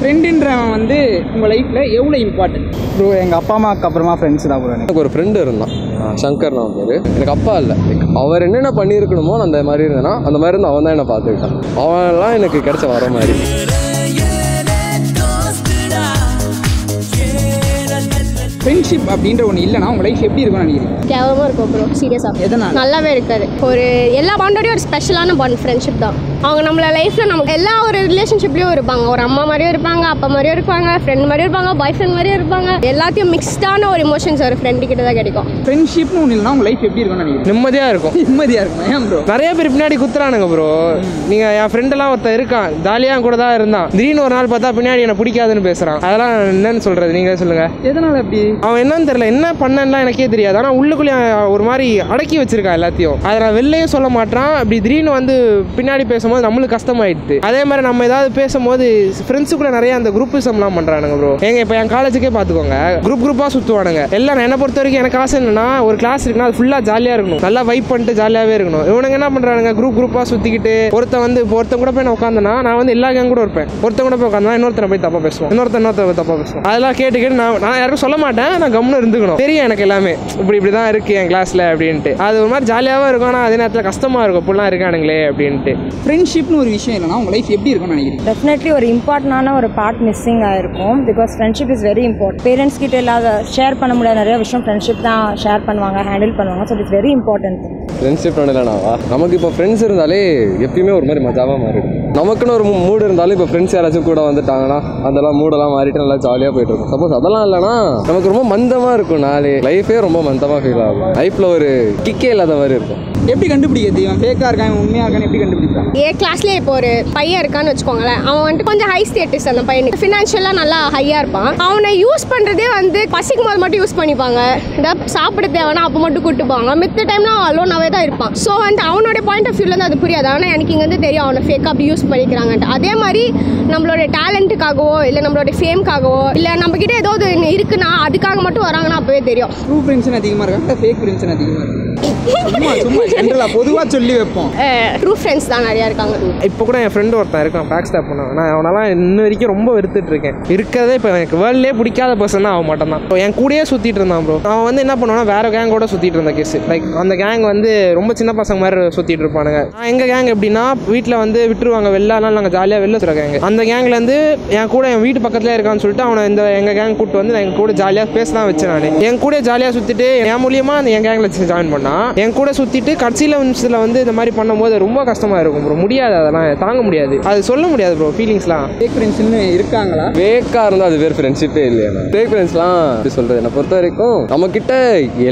ஃப்ரெண்டுன்றவன் வந்து உங்கள் லைஃப்பில் எவ்வளோ இம்பார்ட்டன்ட்? ப்ரோ எங்கள் அப்பா அம்மாவுக்கு அப்புறமா ஃப்ரெண்ட்ஸ் தான். ப்ரோ எனக்கு ஒரு ஃப்ரெண்டு இருந்தான், சங்கர் நான் பேர். எனக்கு அப்பா இல்லை, அவர் என்னென்ன பண்ணியிருக்கணுமோ அந்த மாதிரி இருந்தேன்னா அந்த மாதிரி இருந்து அவன் தான் என்னை பார்த்துக்கிட்டான். அவனெல்லாம் எனக்கு கிடைச்ச வர மாதிரி. ஃப்ரெண்ட்ஷிப் அப்படின்ற ஒன்று இல்லைனா உங்கள் லைஃப் எப்படி இருக்கும்னு நினைக்கிறீங்க? கேவலமாக இருக்கும் ப்ரோ, சீரியஸாக. எதனால்? நல்லாவே இருக்காது. ஒரு எல்லா பாண்டோடையும் ஒரு ஸ்பெஷலான பாண்ட் ஃப்ரெண்ட்ஷிப் தான். அவங்க நம்மள லைஃப்பில் நமக்கு எல்லா ஒரு ரிலேஷன்ஷிப்லேயும் இருப்பாங்க. ஒரு அம்மா மாதிரியும் இருப்பாங்க, அப்பா மாதிரியும் இருப்பாங்க, ஃப்ரெண்ட் மாதிரியும் இருப்பாங்க, பாய் ஃப்ரெண்ட் மாதிரியும் இருப்பாங்க. எல்லாத்தையும் மிக்ஸ்டான ஒரு இமோஷன்ஸ் ஒரு ஃப்ரெண்டு கிட்ட தான் கிடைக்கும். ஃப்ரெண்ட்ஷிப்னு ஒன்று இல்லைனா உங்கள் லைஃப் எப்படி இருக்கும்னு நினைக்கிறீங்க? நிம்மதியாக இருக்கும். நிம்மதியாக இருக்கும். ஏன் ப்ரோ? நிறைய பேர் பின்னாடி குத்துறானுங்க ப்ரோ. நீங்கள் என் ஃப்ரெண்டெல்லாம் ஒருத்தர் இருக்கான், ஜாலியாக கூட தான் இருந்தான், திடீர்னு ஒரு நாள் பார்த்தா பின்னாடி எனக்கு பிடிக்காதுன்னு பேசுகிறான். அதெல்லாம் என்னன்னு சொல்கிறது, நீங்களே சொல்லுங்கள். எதனால் அப்படி? அவன் என்னன்னு தெரியல, என்ன பண்ணலாம் எனக்கே தெரியாது. ஆனால் உள்ளுக்குள்ளே ஒரு மாதிரி அடக்கி வச்சிருக்கான் எல்லாத்தையும். அதை நான் வெளிலையும் சொல்ல மாட்டான். அப்படி திடீர்னு வந்து பின்னாடி பேசும்போது நம்மளுக்கு கஷ்டமாயிடுது. அதே மாதிரி நம்ம ஏதாவது பேசும்போது ஃப்ரெண்ட்ஸுக்குள்ள நிறைய அந்த குரூப்பிசம்லாம் பண்ணுறானுங்க ப்ரோ. எங்கள் இப்போ என் காலேஜுக்கே பார்த்துக்கோங்க, குரூப் குரூப்பாக சுற்றுவானுங்க எல்லாம். என்னை பொறுத்த வரைக்கும் எனக்கு ஆசை என்னன்னா, ஒரு கிளாஸ் இருக்குன்னா அது ஃபுல்லாக ஜாலியாக இருக்கணும், நல்லா வைப் பண்ணிட்டு ஜாலியாகவே இருக்கணும். இவனுங்க என்ன பண்ணுறானுங்க, குரூப் குரூப்பாக சுற்றிக்கிட்டு ஒருத்தன் கூட போய் நான் உட்காந்தேன்னா நான் வந்து எல்லா கேங் கூட இருப்பேன். ஒருத்தன் கூட போய் உட்காந்தா இன்னொருத்தனை போய் தப்பாக பேசுவோம், இன்னொருத்தனை போய் தப்பாக பேசுவோம். அதெல்லாம் கேட்டுக்கிட்டு நான் யாருக்கும் சொல்ல மாட்டேன், நான் கம்முன்னு இருந்துக்கணும். தெரியும் எனக்கு எல்லாமே இப்படிதான் இருக்கு என் கிளாஸ்ல அப்படின்ட்டு. அது ஒரு மாதிரி ஜாலியாகவும் இருக்கும், ஆனால் அதே நேரத்தில் கஷ்டமா இருக்கும், இப்படிலாம் இருக்கானுங்களே அப்படின்ட்டு. ஃப்ரெண்ட்ஷிப்னு ஒரு விஷயம் இல்லைனா உங்கள் லைஃப் எப்படி இருக்கும்னு நினைக்கிறேன்? டெஃபினெட்லி ஒரு இம்பார்ட்டண்டான ஒரு பார்ட் மிஸ்ஸிங் ஆகிருக்கும். Because friendship is very important. Parents கிட்ட இல்லாத ஷேர் பண்ண முடியாத நிறைய விஷயம் ஃப்ரெண்ட்ஷிப் தான் ஷேர் பண்ணுவாங்க, ஹேண்டில் பண்ணுவாங்க. So it's very important. Friendship இல்லைனாவா நமக்கு இப்போ ஃப்ரெண்ட்ஸ் இருந்தாலே எப்பயுமே ஒரு மாதிரி மஜாவாக மாறிடும். நமக்குன்னு ஒரு மூடு இருந்தாலும் இப்போ ஃப்ரெண்ட்ஸ் யாராச்சும் கூட வந்துட்டாங்கன்னா அதெல்லாம் மூடெல்லாம் மாறிட்டு நல்லா ஜாலியாக போயிட்டு இருக்கும். சப்போஸ் அதெல்லாம் இல்லைனா நமக்கு ரொம்ப மந்தமாக இருக்கும். நாளே லைஃபே ரொம்ப மந்தமாக ஃபீல் ஆகும். லைஃப்பில் ஒரு கிக்கே இல்லாத மாதிரி இருக்கும். எப்படி கண்டுபிடிக்கிறது இவன் ஃபேக்காக இருக்கான் உண்மையாக இருக்கான்னு எப்படி கண்டுபிடிப்பான்? ஏ கிளாஸ்லேயே இப்போ ஒரு பையன் இருக்கான்னு வச்சுக்கோங்களேன், அவன் வந்துட்டு கொஞ்சம் ஹை ஸ்டேட்டஸ். அந்த பையனுக்கு ஃபினான்ஷியலாக நல்லா ஹையாக இருப்பான். அவனை யூஸ் பண்ணுறதே வந்து பசிக்கும் போது மட்டும் யூஸ் பண்ணிப்பாங்க, ஏதாவது சாப்பிட தேவைன்னா அப்போ மட்டும் கூட்டுப்பாங்க, மித்த டைம்னா அலோனாவே தான் இருப்பான். ஸோ வந்து அவனோட பாயிண்ட் ஆஃப் வியூலேருந்து அது புரியாது. ஆனால் எனக்கு இங்கே வந்து தெரியும் அவனை ஃபேக்காக அப்படி யூஸ் பண்ணிக்கிறாங்கன்ட்டு. அதே மாதிரி நம்மளோட டேலண்ட்டுக்காகவோ இல்லை நம்மளோட ஃபேம்காகவோ இல்லை நம்மக்கிட்ட ஏதோ இருக்குன்னா அதுக்காக மட்டும் வராங்கன்னா அப்போவே தெரியும். ட்ரூ ஃப்ரெண்ட்ஸ் அதிகமாக இருக்காங்க, ஃபேக் ஃப்ரெண்ட்ஸ் அதிகமாக இருக்கு. பொதுவா சொல்லி வைப்போம் தான் நிறையா இருக்காங்க. இப்போ கூட என் ஃப்ரெண்டு ஒருத்தன் இருக்கான், பேக் ஸ்டாப் பண்ணான். நான் அவனெல்லாம் இன்ன வரைக்கும் ரொம்ப வெறுத்துட்டு இருக்கேன். இருக்கிறதே இப்போ எனக்கு வேர்ல்ட்லேயே பிடிக்காத பர்சன்னா அவன் மட்டும் தான். என் கூடயே சுற்றிட்டு இருந்தான் ப்ரோ. அவன் வந்து என்ன பண்ணுவானா, வேற கேங் கூட சுற்றிட்டு இருந்த கேஸ். லைக் அந்த கேங் வந்து ரொம்ப சின்ன பசங்க மாதிரி சுற்றிட்டு இருப்பானுங்க. எங்கள் கேங் எப்படின்னா வீட்டில் வந்து விட்டுருவாங்க வெளிலனால, நாங்கள் ஜாலியாக வெளில வச்சுருக்க கேங். அந்த கேங்லேருந்து என் கூட என் வீட்டு பக்கத்துலேயே இருக்கான்னு சொல்லிட்டு அவனை இந்த எங்கள் கேங் கூப்பிட்டு வந்து நான் எங்கள் கூட ஜாலியாக பேச தான் வச்சேன். நான் என் கூட ஜாலியாக சுற்றிட்டு என் மூலியமா அந்த என் கேங்கில் ஜாயின் பண்ணான். என் கூட சுற்றிட்டு கடைசியில் நிமிஷத்தில் வந்து இந்த மாதிரி பண்ணும்போது ரொம்ப கஷ்டமாக இருக்கும் ப்ரோ. முடியாது, அதெல்லாம் தாங்க முடியாது, அது சொல்ல முடியாது ப்ரோ. ஃபீலிங்ஸ்லாம் ஃபேக் ஃப்ரெண்ட்ஸ்னு இருக்காங்களா? ஃபேக்காக இருந்தால் அது வேறு ஃப்ரெண்ட்ஷிப்பே இல்லையா? ஃபேக் ஃப்ரெண்ட்ஸ்லாம் எப்படி சொல்கிறது, என்னை பொறுத்த வரைக்கும் நம்மக்கிட்ட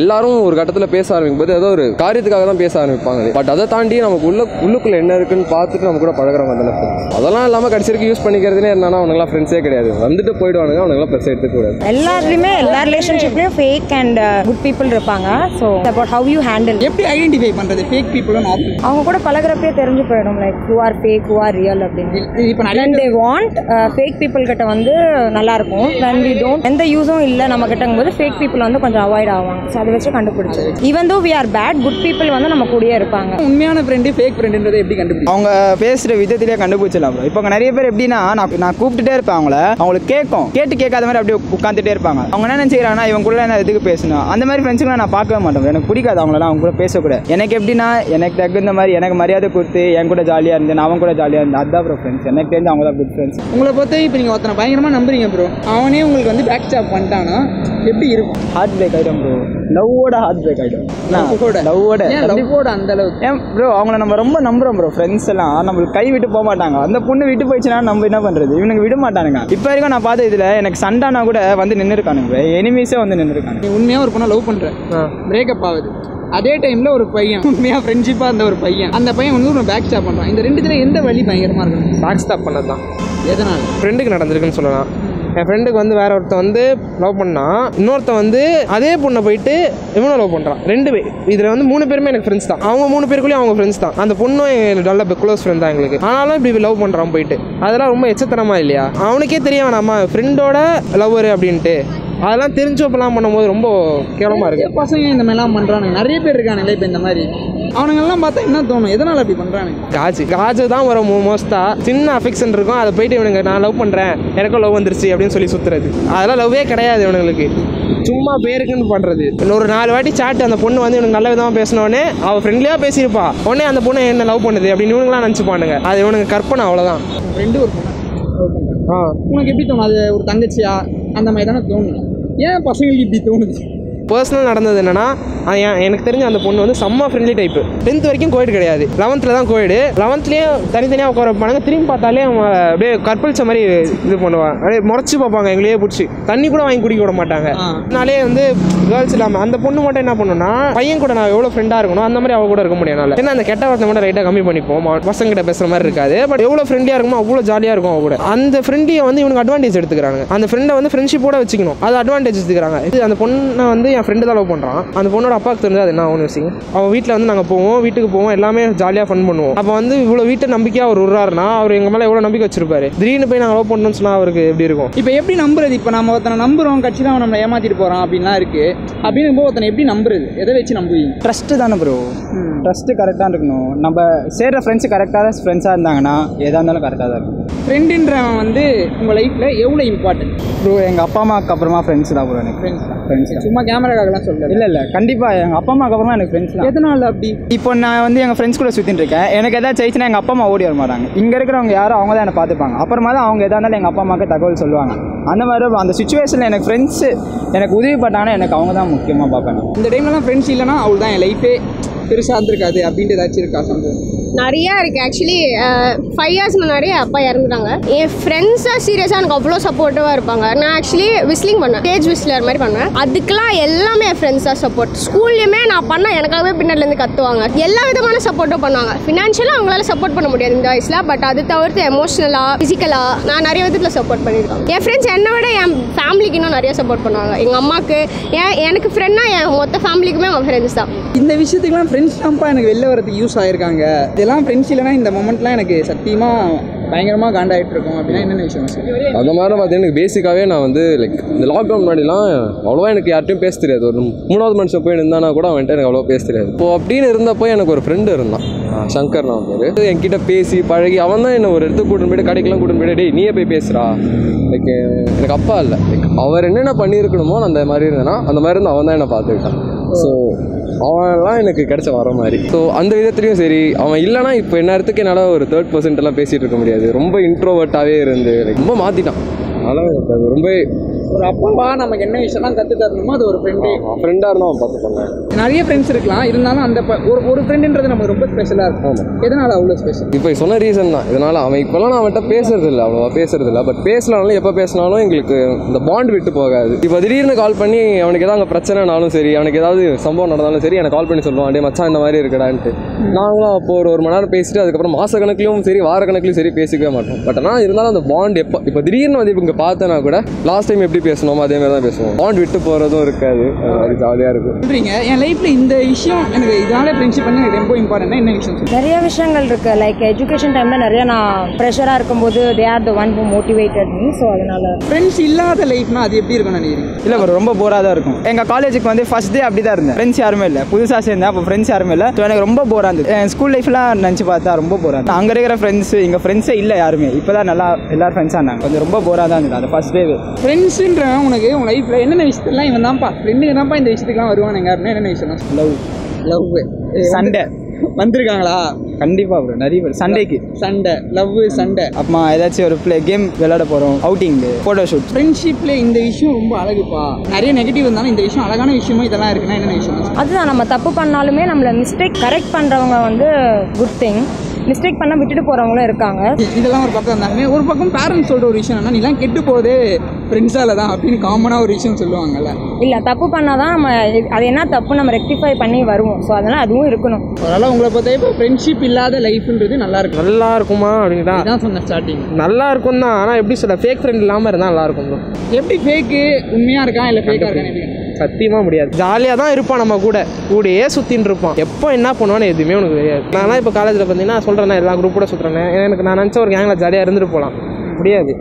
எல்லாரும் ஒரு கட்டத்தில் பேச ஆரம்பிக்கும் போது ஏதோ ஒரு காரியத்துக்காக தான் பேச ஆரம்பிப்பாங்க. பட் அதை தாண்டி நமக்கு உள்ளுக்குள்ளே என்ன இருக்குன்னு பார்த்துட்டு நம்ம கூட பழகிறவங்க தானே ஃப்ரெண்ட்ஸ். அதெல்லாம் இல்லாமல் கடைசிக்கு யூஸ் பண்ணிக்கிறதுனே என்னன்னா அவனுங்களாம் ஃப்ரெண்ட்ஸே கிடையாது, வந்துட்டு போயிடுவானுங்க. அவனுங்களாம் பெருசாக எடுத்துக்கூடாது. எல்லாருமே எல்லா ரிலேஷன்ஷிப்லேயும் ஃபேக் அண்ட் குட் பீப்புள் இருப்பாங்க. So about how you handle, எப்படி ஐடென்டிஃபை பண்றது ஃபேக் பீப்புள்னு? அவங்க கூட பழகுறப்பே தெரிஞ்சு போயிடும் like who are fake who are real அப்படின்னு. இப்போ when they want fake people கிட்ட வந்து நல்லா இருக்கும், when we don't எந்த யூஸும் இல்லை நம்ம கிட்டங்கும்போது ஃபேக் பீப்புள் வந்து கொஞ்சம் அவாய்ட் ஆவாங்க. ஸோ அதை வச்சு கண்டுபிடிச்சு even though we are bad good people வந்து நம்ம கூடயே இருப்பாங்க. உண்மையான ஃப்ரெண்டு ஃபேக் ஃப்ரெண்டுன்றதை எப்படி கண்டுபிடிச்சு? அவங்க பேசுகிற விதத்திலே கண்டுபிடிச்சலாம். இப்போ நிறைய பேர் எப்படின்னா நான் கூப்பிட்டுட்டே இருப்பேன் அவங்களுக்கு கேட்காத மாதிரி அப்படியே உட்காந்துட்டே இருப்பாங்க. அவங்க என்ன நினைச்சுக்கிறாங்கன்னா இவங்க கூட நான் எதுக்கு பேசணும், அந்த மாதிரி ஃப்ரெண்ட்ஸுக்குலாம் நான் பார்க்கவே மாட்டேன். எனக்கு பிடிக்காது அவங்களெல்லாம், அவங்க கூட பேசக்கூடாது. எனக்கு எப்படின்னா எனக்கு தகுந்த மாதிரி எனக்கு மரியாதை கொடுத்து என் கூட ஜாலியாக இருந்தேன், அவன் கூட ஜாலியாக இருந்தேன். அதுதான் ப்ரோ ஃப்ரெண்ட்ஸ். எனக்கு தெரிஞ்சு அவங்க தான் குட் ஃப்ரெண்ட்ஸ். உங்களை பொறுத்த இப்போ நீங்கள் ஒருத்தனை பயங்கரமாக நம்புறீங்க ப்ரோ, அவனே உங்களுக்கு வந்து பேக் ஸ்டாப் பண்ணிட்டானா எப்படி இருக்கும்? ஹார்ட் பிரேக் ஆகிடும் ப்ரோ, லவ்வோட ஹார்ட் பிரேக் ஆகிடும். லவ்வோட அந்த அளவுக்கு ஏன் ப்ரோ அவங்கள நம்ம ரொம்ப நம்புகிறோம் ப்ரோ. ஃப்ரெண்ட்ஸ் எல்லாம் நம்மளுக்கு கை விட்டு போக மாட்டாங்க. அந்த பொண்ணு விட்டு போயிடுச்சுன்னா நம்ம என்ன பண்ணுறது? இவனுக்கு விட மாட்டானுங்க. இப்போ வரைக்கும் நான் பார்த்து இதில் எனக்கு சண்டானா கூட வந்து நின்றுருக்கானுங்க, எனிமீஸே வந்து நின்றுருக்கானுங்க. உண்மையாக ஒரு பொண்ணை லவ் பண்ணுறேன், பிரேக்கப் ஆகுது. அதே டைமில் ஒரு பையன் உண்மையாக ஃப்ரெண்ட்ஷிப்பாக இருந்த ஒரு பையன், அந்த பையன் வந்து ஒரு பேக் ஸ்டாப் பண்ணுறான். இந்த ரெண்டுத்துல எந்த வழி பயங்கரமாக இருக்கும்? பேக் ஸ்டாப் பண்ணது தான். எதனால்? ஃப்ரெண்டுக்கு நடந்திருக்குன்னு சொல்லலாம். என் ஃப்ரெண்டுக்கு வந்து வேற ஒருத்தன் வந்து லவ் பண்ணான், இன்னொருத்தன் வந்து அதே பொண்ணை போயிட்டு இவனும் லவ் பண்ணுறான். ரெண்டு பேர் இதில் வந்து மூணு பேருமே எனக்கு ஃப்ரெண்ட்ஸ் தான். அவங்க மூணு பேருக்குள்ளேயும் அவங்க ஃப்ரெண்ட்ஸ் தான். அந்த பொண்ணும் எங்களுக்கு நல்ல க்ளோஸ் ஃப்ரெண்ட் தான் எங்களுக்கு. ஆனாலும் இப்படி லவ் பண்ணுறான் போயிட்டு. அதெல்லாம் ரொம்ப எச்சத்தனமாக இல்லையா? அவனுக்கே தெரிய வேணாமா ஃப்ரெண்டோட லவ்வர் அப்படின்ட்டு? அதெல்லாம் தெரிஞ்சப்பெல்லாம் பண்ணும்போது ரொம்ப கேவலமாக இருக்குது. பசங்க இந்த மாதிரிலாம் பண்ணுறானுங்க, நிறைய பேர் இருக்கானுங்களே இப்போ இந்த மாதிரி. அவனுங்கெல்லாம் பார்த்தா என்ன தோணும், எதனால் அப்படி பண்ணுறானு? காஜு தான் வரும் மோஸ்ட்டாக. சின்ன அஃபெக்ஷன் இருக்கும், அதை போய்ட்டு இவனுங்க நான் லவ் பண்ணுறேன், எனக்கும் லவ் வந்துருச்சு அப்படின்னு சொல்லி சுற்றுறது. அதெல்லாம் லவ்வே கிடையாது இவனுங்களுக்கு, சும்மா பேருக்குன்னு பண்ணுறது. ஒரு 4 வாட்டி சாட்டு அந்த பொண்ணு வந்து இவனுக்கு நல்ல விதமாக பேசினோடனே அவள் ஃப்ரெண்ட்லியாக பேசியிருப்பா, உடனே அந்த பொண்ணை என்ன லவ் பண்ணுது அப்படின்னு இவனுங்களாம் நினச்சிப்பானுங்க. அது இவனுக்கு கற்பனை, அவ்வளோதான். ஃப்ரெண்டு ஒரு பொண்ணு உனக்கு எப்படி தோணும், அது ஒரு தங்கச்சியா அந்த மாதிரி தானே தோணும். ஏன் பசங்களுக்கு இப்படி தோணுது? பர்சனல் நடந்தது என்னன்னா, எனக்கு தெரிஞ்ச அந்த பொண்ணு வந்து செம்ம ஃப்ரெண்ட்லி டைப்பு. 10th வரைக்கும் கோயிட் கிடையாது, 11th தான் கோயிடு. 11thலேயும் தனித்தனியாக உட்கார வைப்பாங்க, திரும்பி பார்த்தாலே அவங்க அப்படியே கற்பழிச்ச மாதிரி இது பண்ணுவாங்க, அப்படியே முறைச்சி பார்ப்பாங்க. எங்களையே பிடிச்சி தண்ணி கூட வாங்கி குடிக்க விட மாட்டாங்க. அதனாலே வந்து கேர்ள்ஸ் இல்லாமல் அந்த பொண்ணு மட்டும் என்ன பண்ணுன்னா, பையன் கூட நான் எவ்வளோ ஃப்ரெண்டாக இருக்கணும் அந்த மாதிரி அவள் கூட இருக்க முடியும். ஏன்னா அந்த கெட்ட வார்த்தை மட்டும் ரைட்டாக கம்மி பண்ணிப்போம், பசங்கிட்ட பேசுகிற மாதிரி இருக்காது. பட் எவ்வளோ ஃப்ரெண்ட்லியாக இருக்குமோ அவ்வளோ ஜாலியாக இருக்கும் அவள் கூட. அந்த ஃப்ரெண்டியை வந்து இவனுக்கு அட்வான்டேஜ் எடுத்துக்கிறாங்க. அந்த ஃப்ரெண்டை வந்து ஃப்ரெண்ட்ஷிப்போட வச்சுக்கணும், அது அட்வான்டேஜ் எடுத்துக்கிறாங்க. இது அந்த பொண்ணை வந்து என் ஃப்ரெண்டு தான் லவ் பண்ணுறான். அந்த பொண்ணோட அப்பாவுக்கு தெரிஞ்சது அது என்ன ஒன்று விஷயம். அவன் வீட்டில் வந்து நாங்கள் போவோம், வீட்டுக்கு போவோம், எல்லாமே ஜாலியாக ஃபன் பண்ணுவோம். அப்போ வந்து இவ்வளோ வீட்டை நம்பிக்கையாக அவர் விடுறாருன்னா அவர் எங்கள் மேலே எவ்வளோ நம்பிக்கை வச்சிருப்பாரு. திடீர்னு போய் நாங்கள் லவ் பண்ணணும்னு சொன்னால் அவருக்கு எப்படி இருக்கும்? இப்போ எப்படி நம்புறது? இப்போ நம்ம ஒருத்தனை நம்புகிறோம், கட்சி தான் அவன் நம்மளை ஏமாற்றிட்டு போகிறான் அப்படின்லாம் இருக்குது. அப்படின்னு போது ஒருத்தனை எப்படி நம்புறது, எதை வச்சு நம்புவீங்க? ட்ரஸ்ட்டு தானே ப்ரோ. ட்ரஸ்ட்டு கரெக்டாக இருக்கணும். நம்ம சேர்கிற ஃப்ரெண்ட்ஸு கரெக்டாக ஃப்ரெண்ட்ஸாக இருந்தாங்கன்னா எதாக இருந்தாலும் கரெக்டாக தான் இருக்கும். ஃப்ரெண்டுன்றவன் வந்து உங்கள் லைஃப்பில் எவ்வளோ இம்பார்ட்டன்ட் ப்ரோ? எங்கள் அப்பா அம்மாவுக்கு அப்புறமா ஃப்ரெண்ட்ஸ் தான் ப்ரோ. எனக்கு ஃப்ரெண்ட்ஸ் தான். ஃப்ரெண்ட்ஸ் சும்மா கேமராக்காகலாம் சொல்ல இல்லை இல்லை, கண்டிப்பாக எங்கள் அப்பா அம்மாவுக்கு அப்புறமா எனக்கு ஃப்ரெண்ட்ஸ் தான். எதனால் அப்படி? இப்போ நான் வந்து எங்கள் ஃப்ரெண்ட்ஸ் கூட சுற்றிட்டு இருக்கேன், எனக்கு எதாவது ஜெயிச்சுன்னா எங்கள் அப்பா அம்மா ஓடி வர மாட்டாங்க. இங்கே இருக்கிறவங்க யாரும் அவங்க தான் என்னை பார்த்துப்பாங்க. அப்புறமா தான் அவங்க எதாக இருந்தாலும் எங்கள் அப்பா அம்மாவுக்கு தகவல் சொல்லுவாங்க. அந்த மாதிரி அந்த சுச்சுவேஷனில் எனக்கு ஃப்ரெண்ட்ஸு எனக்கு உதவி பண்ணாங்கன்னா எனக்கு அவங்க தான் முக்கியமாக பார்ப்பாங்க. இந்த டைம்லலாம் ஃப்ரெண்ட்ஸ் இல்லைனா அவள் தான் என் லைஃபே பெருசாக இருந்திருக்காது அப்படின்ட்டு ஏதாச்சும் இருக்கா? சொல்லுங்கள். நிறையா இருக்குது ஆக்சுவலி. 5 years முன்னாடி அப்பா இறந்துட்டாங்க. என் ஃப்ரெண்ட்ஸாக சீரியஸாக எனக்கு அவ்வளோ சப்போர்ட்டிவாக இருப்பாங்க. நான் ஆக்சுவலி விஸ்லிங் பண்ணேன், ஸ்டேஜ் விஸ்லர் மாதிரி பண்ணுவேன். அதுக்கெலாம் எல்லாமே என் ஃப்ரெண்ட்ஸாக சப்போர்ட். ஸ்கூல்லையுமே நான் பண்ணால் எனக்காகவே பின்னாடிலேருந்து கற்றுவாங்க, எல்லா விதமான சப்போர்ட்டும் பண்ணுவாங்க. ஃபினான்ஷியலாக அவங்களால சப்போர்ட் பண்ண முடியாது இந்த வயசில், பட் அது தவிர்த்து எமோஷனலாக ஃபிசிக்கலாக நான் நிறைய விதத்தில் சப்போர்ட் பண்ணியிருக்கேன். என் ஃப்ரெண்ட்ஸ் என்னை விட என் ஃபேமிலிக்கு இன்னும் நிறையா சப்போர்ட் பண்ணுவாங்க. எங்கள் அம்மாவுக்கு எனக்கு ஃப்ரெண்ட்னா என் மொத்த ஃபேமிலிக்குமே அவன் ஃப்ரெண்ட்ஸ் தான். இந்த விஷயத்துக்குலாம் ஃப்ரெண்ட்ஸ் தான்ப்பா எனக்கு வெளில வரதுக்கு யூஸ் ஆகிருக்காங்க. இதெல்லாம் ஃப்ரெண்ட்ஸ் இல்லைனா இந்த மொமெண்ட்லாம் எனக்கு சத்தியமாக பயங்கரமாக காண்டாகிட்டு இருக்கும் அப்படின்னா என்னென்ன விஷயம்? அந்த மாதிரி பார்த்தீங்கன்னா எனக்கு பேசிக்காகவே நான் வந்து லைக் இந்த லாக்டவுன் முன்னாடிலாம் அவ்வளோவா எனக்கு யார்ட்டையும் பேச தெரியாது. ஒரு 3rd மனுஷன் போய் இருந்தானா கூட அவன்கிட்ட எனக்கு அவ்வளோ பேச தெரியாது. இப்போ அப்படின்னு இருந்தப்போ எனக்கு ஒரு ஃப்ரெண்டு இருந்தான், சங்கர் நான் பேர். என்கிட்ட பேசி பழகி அவன் தான் என்னை ஒரு இடத்துக்கு கூட்டின்னு போய்ட்டு கடைக்கெல்லாம் கூட்டின்னு போய்ட்டு டே நீயே போய் பேசுகிறா, லைக் எனக்கு அப்பா இல்லை, லைக் அவர் என்னென்ன பண்ணியிருக்கணுமோ அந்த மாதிரி இருந்தேன்னா அந்த மாதிரி இருந்து அவன் தான் என்னை பார்த்துக்கிட்டான். ஸோ அவன்லாம் எனக்கு கிடைச்ச வர மாதிரி. ஸோ அந்த விதத்துலேயும் சரி, அவன் இல்லைனா இப்போ என்னத்துக்கு என்னால் ஒரு 3rd person-லாம் பேசிகிட்டு இருக்க முடியாது. ரொம்ப இன்ட்ரோவர்ட்டாகவே இருந்து ரொம்ப மாற்றிட்டான். அதனால் எனக்கு அது ரொம்ப ஒரு அப்பாவா நமக்கு என்ன விஷயம்லாம் கற்று தரணுமோ அது ஒரு ஃப்ரெண்டாக இருந்தால் அவன் பார்த்துப்பாங்க. நிறைய ஃப்ரெண்ட்ஸ் இருக்கலாம், இருந்தாலும் அந்த ஒரு ஃப்ரெண்டுன்றது நமக்கு ரொம்ப ஸ்பெஷலாக இருக்கும். எதனால் அவ்வளோ ஸ்பெஷல்? இப்போ சொன்ன ரீசன் தான். இதனால் அவன் இப்போலாம் நான் அவன்கிட்ட பேசுறதில்லை, அவ்வளோவா பேசுறதில்லை. பட் பேசலானாலும் எப்போ பேசினாலும் எங்களுக்கு இந்த பாண்ட் விட்டு போகாது. இப்போ திடீர்னு கால் பண்ணி அவனுக்கு ஏதாவது அங்கே பிரச்சனைனாலும் சரி, அவனுக்கு ஏதாவது சம்பவம் நடந்தாலும் சரி, எனக்கு கால் பண்ணி சொல்லுவான் டே மச்சான் இந்த மாதிரி இருக்கடான்ட்டு. நாங்களும் அப்போ ஒரு 1 மணி நேரம் பேசிட்டு அதுக்கப்புறம் மாத கணக்குலையும் சரி வார கணக்குலையும் சரி பேசிக்கவே மாட்டோம். பட் ஆனால் இருந்தாலும் அந்த பாண்ட் எப்போ இப்போ திடீர்னு வந்து இப்போ இங்கே பார்த்தேன்னா கூட லாஸ்ட் டைம் எப்படி பேசணுமோ அதே மாதிரி தான் பேசுவோம். பாண்ட் விட்டு போகிறதும் இருக்காது, அது ஜாலியாக இருக்கும். சொல்கிறீங்க என் லைஃப்பில் இந்த விஷயம் எனக்கு இதனால ஃப்ரெண்ட்ஷிப் பண்ணி எனக்கு ரொம்ப இம்பார்ட்டன்ட். என்ன விஷயம்? நிறைய விஷயங்கள் இருக்குது. லைக் எஜுகேஷன் டைமில் நிறையா நான் ப்ரெஷராக இருக்கும்போது they are the one who motivated me. So அதனால் ஃப்ரெண்ட்ஸ் இல்லாத லைஃப்னா அது எப்படி இருக்கும்னு நினைக்கிறேன்? இல்லை ஒரு ரொம்ப போராக தான் இருக்கும். எங்கள் காலேஜுக்கு வந்து ஃபர்ஸ்ட் டே அப்படி தான் இருந்தேன், ஃப்ரெண்ட்ஸ் யாருமே இல்லை, புதுசாக சேர்ந்தேன், அப்போ ஃப்ரெண்ட்ஸ் யாருமே இல்லை. ஸோ எனக்கு ரொம்ப போராக இருந்தது. என் ஸ்கூல் லைஃப்லாம் நினச்சி பார்த்தா ரொம்ப போராக இருந்தது. அங்கே இருக்கிற ஃப்ரெண்ட்ஸு இங்கே ஃப்ரெண்ட்ஸே இல்லை யாருமே, இப்போ தான் நல்லா எல்லாரும் ஃப்ரெண்ட்ஸாக இருந்தாங்க. கொஞ்சம் ரொம்ப போராக தான் இருந்தது அந்த ஃபர்ஸ்ட் டே. ஃப்ரெண்ட்ஸ் உனக்கு உன் லைஃப்பில் என்னென்ன விஷயத்துலாம் இவன் தான்ப்பா ஃப்ரெண்டுக்கு தான்ப்பா இந்த விஷயத்துக்குலாம் வருவானுங்க அப்படின்னா என்னென்ன விஷயம்? லவ் சண்டை வந்திருக்காங்களா? கண்டிப்பாக ப்ரோ, நிறைய பேர் சண்டைக்கு சண்டை, லவ் சண்டை. அப்புறமா ஏதாச்சும் ஒரு பிளே கேம் விளையாட போகிறோம், அவுட்டிங்கு, ஃபோட்டோஷூட். ஃப்ரெண்ட்ஷிப்பில் இந்த விஷயம் ரொம்ப அழகுப்பா. நிறைய நெகட்டிவ் இருந்தாலும் இந்த விஷயம் அழகான விஷயமும் இதெல்லாம் இருக்குன்னா என்னென்ன விஷயம்? அதுதான் நம்ம தப்பு பண்ணாலுமே நம்மளை மிஸ்டேக் கரெக்ட் பண்ணுறவங்க வந்து குட் திங். மிஸ்டேக் பண்ணால் விட்டுட்டு போகிறவங்களும் இருக்காங்க. இதெல்லாம் ஒரு பக்கம் இருந்தாலுமே ஒரு பக்கம் பேரண்ட்ஸ் சொல்கிற ஒரு விஷயம் என்னன்னா நீலாம் கெட்டு போகுது ஃப்ரெண்ட்ஸால் தான் அப்படின்னு காமனாக ஒரு விஷயம் சொல்லுவாங்கல்ல. இல்லை தப்பு பண்ணால் தான் நம்ம அது என்ன தப்பு நம்ம ரெக்டிஃபை பண்ணி வருவோம். ஸோ அதனால் அதுவும் இருக்கணும். அதனால் உங்களை பார்த்தா இப்போ ஃப்ரெண்ட்ஷிப் இல்லாத லைஃப்ன்றது நல்லா இருக்குமா அப்படின்னா தான் சொன்னேன் ஸ்டார்டிங் நல்லா இருக்கும் தான். ஆனால் எப்படி சொல்ல ஃபேக் ஃப்ரெண்ட் இல்லாமல் இருந்தால் நல்லா இருக்கும். எப்படி ஃபேக்கு உண்மையாக இருக்கான் இல்லை ஃபேக்காக இருக்கான்னு சத்தியமாக முடியாது. ஜாலியாக தான் இருப்பான், நம்ம கூட கூடயே சுற்றின்னு இருப்பான், எப்போ என்ன பண்ணுவான்னு எதுவுமே உனக்கு தெரியாது. நான்லாம் இப்போ காலேஜில் பார்த்தீங்கன்னா சொல்கிறேன் எல்லா குரூப் கூட சுற்றுறேன், எனக்கு நான் நினச்ச ஒரு கேங்கில் ஜாலியாக இருந்துட்டு போகலாம் முடியாது.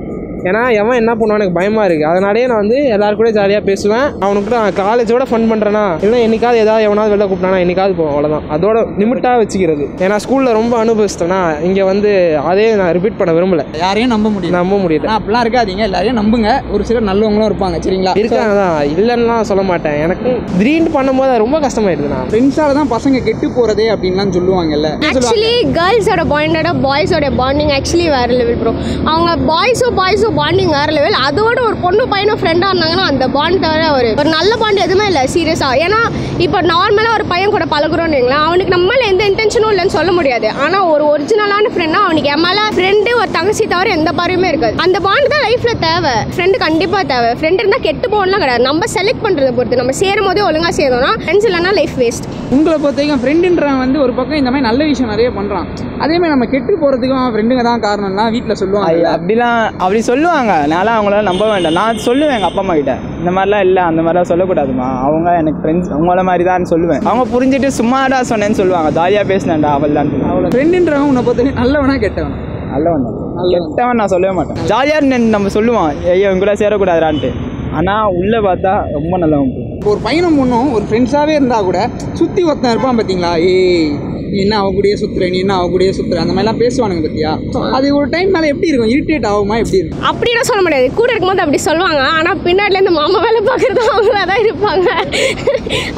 ஏன்னா எவன் என்ன பண்ணுவான் எனக்கு பயமா இருக்கு. அதனாலேயே நான் வந்து எல்லாரும் கூட ஜாலியாக பேசுவேன். அவனுக்கு நான் காலேஜோட ஃபன் பண்ணுறேன்னா இல்லை என்னைக்காவது ஏதாவது எவனாவது வெளில கூப்பிட்டானா என்னைக்காவது போவோம், அவ்வளோதான். அதோட லிமிட்டாக வச்சுக்கிறது. ஏன்னா ஸ்கூலில் ரொம்ப அனுபவிச்சிட்டேன்னா இங்கே வந்து அதே நான் ரிப்பீட் பண்ண விரும்பலை. யாரையும் நம்ப முடியல அப்படிலாம் இருக்காதிங்க. எல்லாரையும் நம்புங்க, ஒரு சிலர் நல்லவங்களும் இருப்பாங்க, சரிங்களா, இருக்காங்க தான், இல்லைன்னா சொல்ல மாட்டேன். எனக்கு திடீர்னு பண்ணும்போது அது ரொம்ப கஷ்டமாயிடுதுண்ணா. ஃப்ரெண்ட்ஸால் தான் பசங்க கெட்டு போகிறதே அப்படின்லாம் சொல்லுவாங்கல்ல. ஆக்சுவலி கேர்ள்ஸோட பாயிண்டோட பாய்ஸோட பாண்டிங் ஆக்சுவலி வேறு லெவல் ப்ரோ. அவங்க பாய்ஸும் பாண்டிங் வேறு லெவல். அதோட ஒரு பொண்ணு பையனும் ஃப்ரெண்டாக இருந்தாங்கன்னா அந்த பாண்ட் தவிர ஒரு நல்ல பாண்ட் எதுவுமே இல்லை, சீரியஸாக. ஏன்னா இப்போ நார்மலாக ஒரு பையன் கூட பழகுறோன்னு அவனுக்கு நம்மள எந்த இன்டென்ஷனும் இல்லைன்னு சொல்ல முடியாது. ஆனால் ஒரு ஒரிஜினலான ஃப்ரெண்ட்னா அவனுக்கு எம்மால ஃப்ரெண்டு ஒரு தங்கச்சி தவிர எந்த பாரியுமே இருக்காது. அந்த பாண்ட் தான் லைஃப்பில் தேவை, ஃப்ரெண்டு கண்டிப்பாக தேவை. ஃப்ரெண்டு இருந்தால் கெட்டு போகணும்லாம் கிடையாது, நம்ம செலக்ட் பண்ணுறத பொறுத்து. நம்ம சேரும் போதே ஒழுங்காக சேரணும்னா ஃப்ரெண்ட்ஸ் இல்லைன்னா லைஃப் வேஸ்ட். உங்களை பொறுத்தவரைக்கும் ஃப்ரெண்டுன்றான் வந்து ஒரு பக்கம் இந்த மாதிரி நல்ல விஷயம் நிறைய பண்ணுறான், அதே மாதிரி நம்ம கெட்டு போகிறதுக்கும் அவன் ஃப்ரெண்டுங்க தான் காரணம்லாம் வீட்டில் சொல்லுவாங்க. அப்படிலாம் அப்படி சொல்லுவாங்க, நான்லாம் அவங்களால நம்ப வேண்டாம். நான் சொல்லுவேன் எங்கள் அப்பா அம்மா கிட்ட, இந்த மாதிரிலாம் இல்லை, அந்த மாதிரிலாம் சொல்லக்கூடாதுமா, அவங்க எனக்கு ஃப்ரெண்ட்ஸ் அவங்கள மாதிரி தான் சொல்லுவேன். அவங்க புரிஞ்சுட்டு சும்மாடா சொன்னேன்னு சொல்லுவாங்க, ஜாலியாக பேசினேன்டா அவள் தான். அவளை ஃப்ரெண்டுன்றவன் உன்னை பொறுத்தவரைக்கும் நல்லவனா கெட்டவன்? நல்லவன் தான். கெட்டவன் நான் சொல்லவே மாட்டேன். ஜாலியாக நம்ம சொல்லுவான், ஐயோ இவங்க கூட சேரக்கூடாதுடான்ட்டு. ஆனால் உள்ளே பார்த்தா ரொம்ப நல்லவன். ஒரு பையனும் பொண்ணும் ஒரு ஃப்ரெண்ட்ஸாகவே இருந்தால் கூட சுற்றி ஒருத்தன் இருப்பான் பார்த்தீங்களா, ஏய் நீ என்ன அவ கூடயே சுற்றுற, நீ என்ன அவ கூடயே சுற்றுற, அந்த மாதிரிலாம் பேசுவானுங்க பார்த்தியா. அது ஒரு டைம் மேலே எப்படி இருக்கும், இரிட்டேட் ஆகுமா, எப்படி இருக்கும்? அப்படிலாம் சொல்ல முடியாது, கூட இருக்கும்போது அப்படி சொல்லுவாங்க. ஆனால் பின்னாடிலேருந்து மாமா வேலை பார்க்குறது அவங்களா தான் இருப்பாங்க.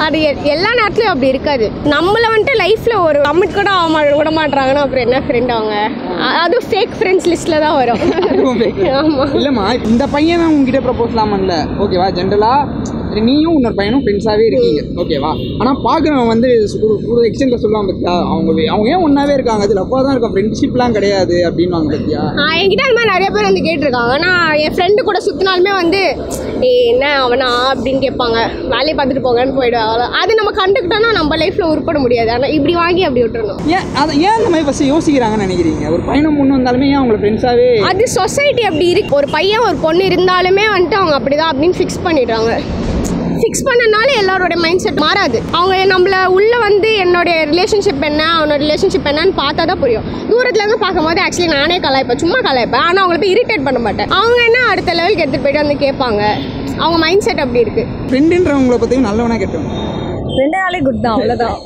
அது எல்லா நேரத்துலையும் அப்படி இருக்காது. நம்மளை வந்துட்டு லைஃப்பில் ஒரு கம்மிட் கூட ஆக விட மாட்டாங்கன்னா அப்புறம் என்ன ஃப்ரெண்ட் அவங்க? அதுவும் ஃபேக் ஃப்ரெண்ட்ஸ் லிஸ்ட்டில் தான் வரும். ஆமாம் இல்லைம்மா, இந்த பையன் தான் உங்ககிட்ட ப்ரப்போஸ்லாம் பண்ணல, ஓகேவா? ஜென்ரலாக நீயும் இன்னொரு பையனும் ஃப்ரெண்ட்ஸாகவே இருக்கீங்க, ஓகேவா? ஆனால் பார்க்குறவன் வந்து ஒரு எக்ஸ்டென்ட்ல சொல்லுவான் பார்த்தியா, அவங்க ஏன் ஒன்றாவே இருக்காங்க, அது லவ்வாக தான் இருக்கும், ஃப்ரெண்ட்ஷிப்லாம் கிடையாது அப்படின்வாங்க பார்த்தியா. என்கிட்ட அது மாதிரி நிறைய பேர் வந்து கேட்டிருக்காங்க. ஆனால் என் ஃப்ரெண்டு கூட சுற்றினாலுமே வந்து ஏ என்ன அவனா அப்படின்னு கேட்பாங்க, வேலையை பார்த்துட்டு போங்கன்னு போயிடுவாங்க. அது நம்ம கண்டுக்கிட்டோன்னா நம்ம லைஃப்பில் உருப்பட முடியாது. ஆனால் இப்படி வாங்கி அப்படி விட்டுருணும். ஏன் அதை ஏன் இந்த மாதிரி ஃபஸ்ட்டு யோசிக்கிறாங்கன்னு நினைக்கிறீங்க? ஒரு பையனும் பொண்ணு வந்தாலுமே ஏன் அவங்களை ஃப்ரெண்ட்ஸாகவே? அது சொசைட்டி அப்படி இருக்கு. ஒரு பையன் ஒரு பொண்ணு இருந்தாலுமே வந்துட்டு அவங்க அப்படிதான் அப்படின்னு ஃபிக்ஸ் பண்ணிடுறாங்க. ஃபிக்ஸ் பண்ணனால எல்லாரோட மைண்ட் செட் மாறாது. அவங்க நம்மளை உள்ளே வந்து என்னோட ரிலேஷன்ஷிப் என்ன, அவனோட ரிலேஷன்ஷிப் என்னன்னு பார்த்தா தான் புரியும். தூரத்துலேருந்து பார்க்கும்போது ஆக்சுவலி நானே கலாய்ப்பேன், சும்மா கலாய்ப்பேன். ஆனால் அவங்கள போய் இரிட்டேட் பண்ண மாட்டேன். அவங்க என்ன அடுத்த லெவலுக்கு எடுத்துகிட்டு போய்ட்டு வந்து கேட்பாங்க. அவங்க மைண்ட் செட் அப்படி இருக்குது. ஃப்ரெண்டுன்றவங்களை பற்றியும் நல்லவனாக கேட்டோம். ஃப்ரெண்டாலே குட் தான், அவ்வளோதான்.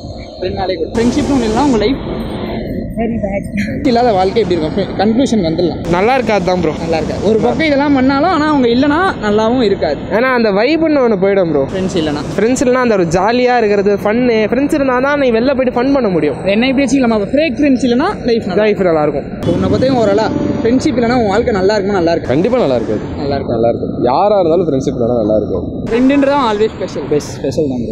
ஃப்ரெண்டாலே குட். ஃப்ரெண்ட்ஷிப் ஒன்று இல்லைனா உங்கள் லைஃப் வெரி பேட். இல்லாத வாழ்க்கை எப்படி இருக்கும்? கன்க்ளூஷன் வந்துடலாம், நல்லா இருக்காது தான் ப்ரோ. நல்லா இருக்காது. ஒரு பக்கம் இதெல்லாம் பண்ணாலும் ஆனால் அவங்க இல்லைனா நல்லாவும் இருக்காது. ஏன்னா அந்த வைப்னு ஒன்று போயிடும் ப்ரோ. ஃப்ரெண்ட்ஸ் இல்லைனா அந்த ஒரு ஜாலியாக இருக்கிறது, ஃபன்னு. ஃப்ரெண்ட்ஸ் இருந்தால் தான் நீ வெளில போய்ட்டு ஃபன் பண்ண முடியும். என்ன இப்படி வச்சுக்கலாம், ஃப்ரேக் ஃப்ரெண்ட்ஸ் இல்லைனா லைஃப் நல்லா இருக்கும். உன்னை பார்த்தீங்கன்னா ஒரு அளவு ஃப்ரெண்ட்ஷிப் இல்லைனா உன் வாழ்க்கை நல்லா இருக்குமா? நல்லா இருக்கும், கண்டிப்பாக நல்லா இருக்காது. நல்லா இருக்கும், யாராக இருந்தாலும் ஃப்ரெண்ட்ஷிப் இல்லைனா நல்லா இருக்கும். ஃப்ரெண்டுன்றதான் ஆல்வேஸ் ஸ்பெஷல். பெஸ்ட் ஸ்பெஷல் தான்.